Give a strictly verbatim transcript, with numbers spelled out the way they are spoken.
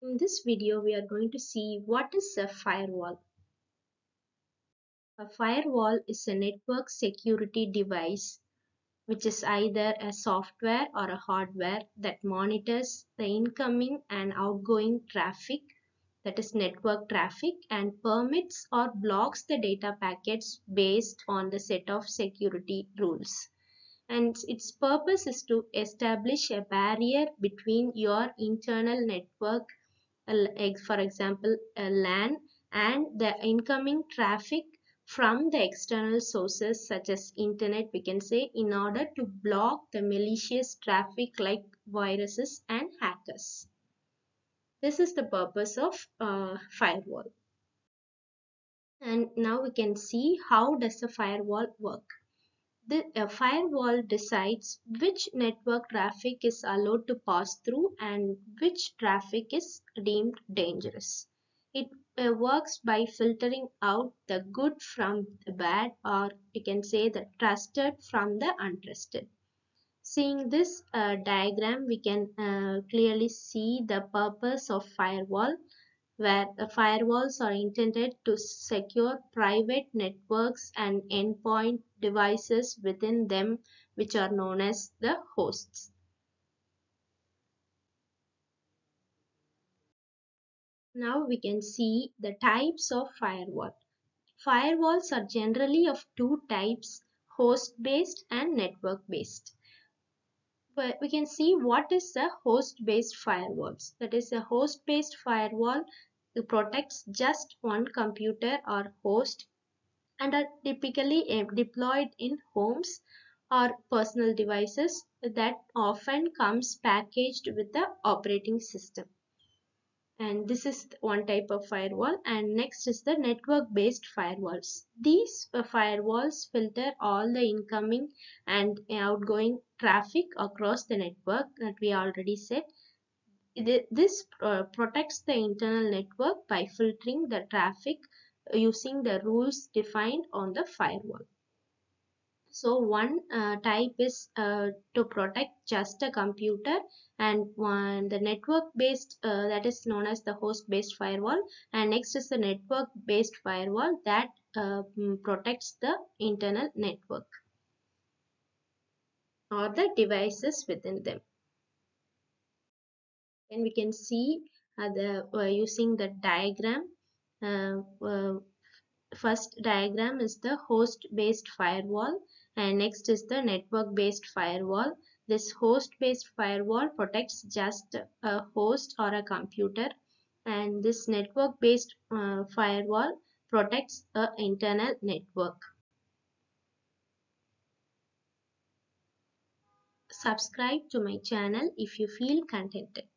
In this video, we are going to see what is a firewall. A firewall is a network security device which is either a software or a hardware that monitors the incoming and outgoing traffic, that is network traffic, and permits or blocks the data packets based on the set of security rules. And its purpose is to establish a barrier between your internal network, for example a LAN, and the incoming traffic from the external sources such as internet, we can say, in order to block the malicious traffic like viruses and hackers. This is the purpose of uh, firewall. And now we can see how does a firewall work. The a firewall decides which network traffic is allowed to pass through and which traffic is deemed dangerous. It uh, works by filtering out the good from the bad, or you can say the trusted from the untrusted. Seeing this uh, diagram, we can uh, clearly see the purpose of firewall, where the firewalls are intended to secure private networks and endpoint devices within them, which are known as the hosts. Now we can see the types of firewall. Firewalls are generally of two types, host-based and network-based. But we can see what is a host-based firewalls. That is, a host-based firewall protects just one computer or host and are typically deployed in homes or personal devices that often comes packaged with the operating system. And this is one type of firewall. And next is the network-based firewalls. These firewalls filter all the incoming and outgoing traffic across the network that we already said. This uh, protects the internal network by filtering the traffic using the rules defined on the firewall. So one uh, type is uh, to protect just a computer, and one the network based uh, that is known as the host based firewall, and next is the network based firewall that uh, protects the internal network or the devices within them. And we can see uh, the uh, using the diagram. Uh, uh, first diagram is the host based firewall, and next is the network based firewall. This host based firewall protects just a host or a computer, and this network based uh, firewall protects the internal network. Subscribe to my channel if you feel contented.